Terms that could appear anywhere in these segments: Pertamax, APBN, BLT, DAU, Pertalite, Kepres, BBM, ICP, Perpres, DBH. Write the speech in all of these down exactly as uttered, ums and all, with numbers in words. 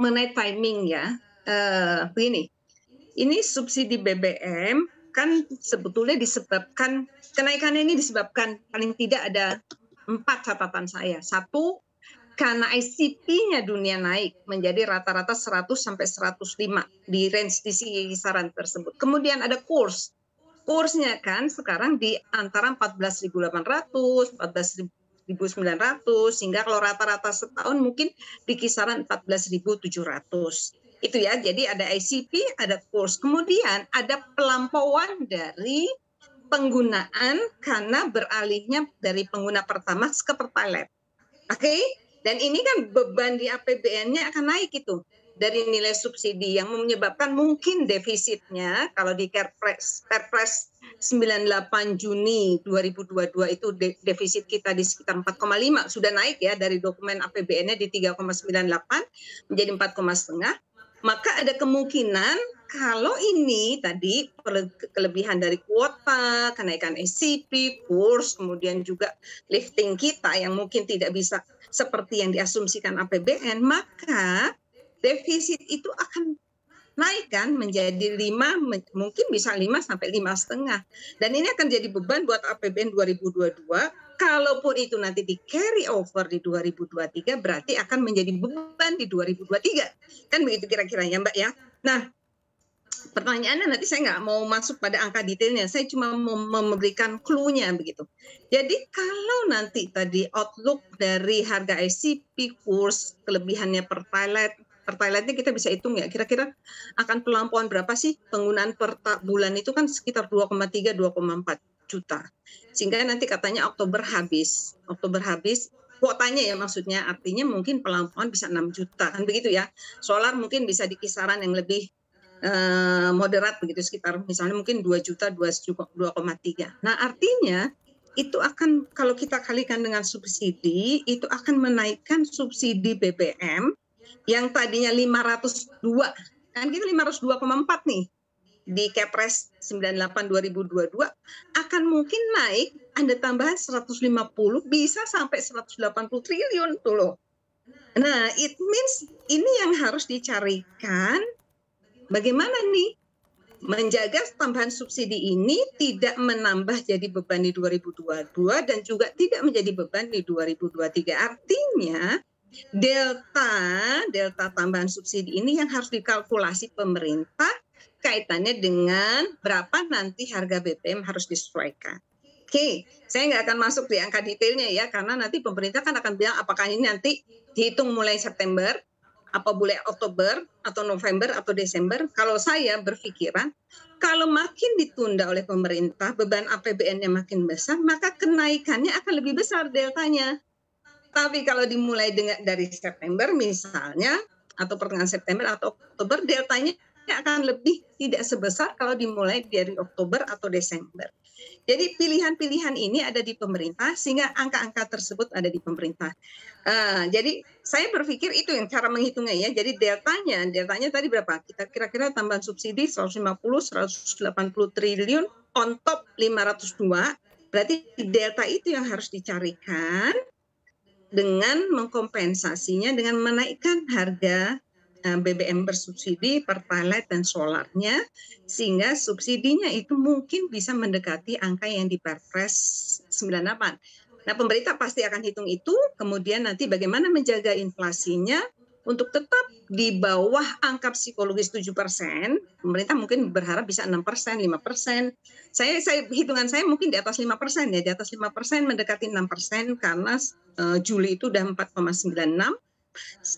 mengenai timing ya, eh, begini, ini subsidi B B M kan sebetulnya disebabkan, kenaikannya ini disebabkan paling tidak ada empat catatan saya. Satu, karena I C P-nya dunia naik menjadi rata-rata seratus sampai seratus lima di range di kisaran tersebut. Kemudian ada kurs. Kursnya kan sekarang di antara empat belas ribu delapan ratus, empat belas ribu sembilan ratus, hingga kalau rata-rata setahun mungkin di kisaran empat belas ribu tujuh ratus. Itu ya, jadi ada I C P, ada kurs. Kemudian ada pelampauan dari penggunaan karena beralihnya dari pengguna Pertamax ke Pertalite. Oke? Okay? Dan ini kan beban di A P B N-nya akan naik itu dari nilai subsidi yang menyebabkan mungkin defisitnya kalau di Perpres, Perpres sembilan puluh delapan Juni dua ribu dua puluh dua itu defisit kita di sekitar empat koma lima, sudah naik ya dari dokumen A P B N-nya di tiga koma sembilan puluh delapan menjadi empat koma lima. Maka ada kemungkinan kalau ini tadi kelebihan dari kuota, kenaikan I C P, kurs, kemudian juga lifting kita yang mungkin tidak bisa seperti yang diasumsikan A P B N, maka defisit itu akan naik kan menjadi lima, mungkin bisa lima sampai lima koma lima. Dan ini akan jadi beban buat A P B N dua ribu dua puluh dua. Kalaupun itu nanti di carry over di dua ribu dua puluh tiga, berarti akan menjadi beban di dua ribu dua puluh tiga. Kan begitu kira-kiranya Mbak ya. Nah, pertanyaannya nanti saya nggak mau masuk pada angka detailnya, saya cuma memberikan clue-nya begitu. Jadi kalau nanti tadi outlook dari harga I C P, kurs, kelebihannya Pertalite, Pertalite-nya kita bisa hitung ya, kira-kira akan pelampauan berapa sih penggunaan per bulan itu kan sekitar dua koma tiga sampai dua koma empat juta. Sehingga nanti katanya Oktober habis, Oktober habis, kuotanya ya maksudnya, artinya mungkin pelampauan bisa enam juta, kan begitu ya. Solar mungkin bisa di kisaran yang lebih eh, moderat begitu, sekitar misalnya mungkin dua juta, dua koma tiga. Nah artinya itu akan, kalau kita kalikan dengan subsidi, itu akan menaikkan subsidi B B M, yang tadinya lima ratus dua, kan kita lima ratus dua koma empat nih di Kepres sembilan puluh delapan dua ribu dua puluh dua akan mungkin naik, ada tambahan seratus lima puluh, bisa sampai seratus delapan puluh triliun tuh loh. Nah, it means ini yang harus dicarikan, bagaimana nih menjaga tambahan subsidi ini tidak menambah jadi beban di dua ribu dua puluh dua dan juga tidak menjadi beban di dua ribu dua puluh tiga. Artinya delta, delta tambahan subsidi ini yang harus dikalkulasi pemerintah kaitannya dengan berapa nanti harga B B M harus disesuaikan. Oke, saya nggak akan masuk di angka detailnya ya, karena nanti pemerintah kan akan bilang apakah ini nanti dihitung mulai September, apa boleh Oktober, atau November, atau Desember. Kalau saya berpikiran, kalau makin ditunda oleh pemerintah, beban A P B N-nya makin besar, maka kenaikannya akan lebih besar deltanya. Tapi kalau dimulai dengan dari September misalnya, atau pertengahan September atau Oktober, deltanya akan lebih tidak sebesar kalau dimulai dari Oktober atau Desember. Jadi pilihan-pilihan ini ada di pemerintah, sehingga angka-angka tersebut ada di pemerintah. Uh, jadi saya berpikir itu yang cara menghitungnya ya. Jadi deltanya, deltanya tadi berapa? Kita kira-kira tambahan subsidi seratus lima puluh sampai seratus delapan puluh triliun, on top lima ratus dua, berarti delta itu yang harus dicarikan, dengan mengkompensasinya dengan menaikkan harga B B M bersubsidi, Pertalite dan solarnya, sehingga subsidinya itu mungkin bisa mendekati angka yang di Perpres sembilan puluh delapan. Nah, pemerintah pasti akan hitung itu, kemudian nanti bagaimana menjaga inflasinya untuk tetap di bawah angka psikologis tujuh persen, pemerintah mungkin berharap bisa enam persen, lima persen. Saya, saya hitungan saya mungkin di atas lima persen ya, di atas lima persen mendekati enam persen, karena uh, Juli itu udah empat koma sembilan enam.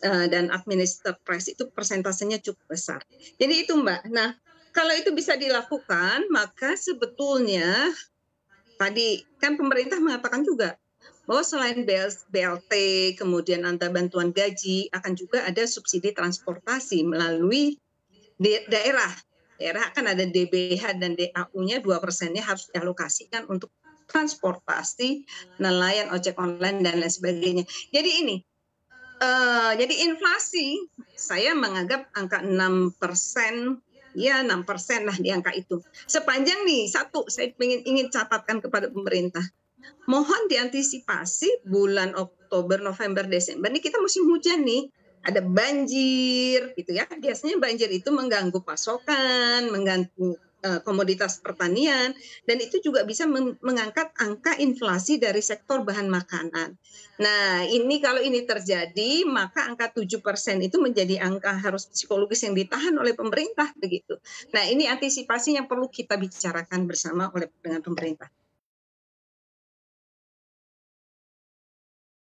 Dan administered price itu persentasenya cukup besar. Jadi itu Mbak. Nah, kalau itu bisa dilakukan, maka sebetulnya tadi kan pemerintah mengatakan juga bahwa selain B L T, kemudian antara bantuan gaji, akan juga ada subsidi transportasi melalui daerah. Daerah akan ada D B H dan D A U-nya, dua persennya harus dialokasikan untuk transportasi, nelayan, ojek online, dan lain sebagainya. Jadi ini, Uh, jadi inflasi, saya menganggap angka enam persen, ya enam persen lah di angka itu. Sepanjang nih, satu, saya ingin, ingin catatkan kepada pemerintah. Mohon diantisipasi bulan Oktober, November, Desember. Ini kita musim hujan nih. ada banjir, gitu ya. Biasanya banjir itu mengganggu pasokan, mengganggu uh, komoditas pertanian, dan itu juga bisa mengangkat angka inflasi dari sektor bahan makanan. Nah, ini kalau ini terjadi, maka angka tujuh persen itu menjadi angka harus psikologis yang ditahan oleh pemerintah, begitu. Nah, ini antisipasi yang perlu kita bicarakan bersama oleh dengan pemerintah.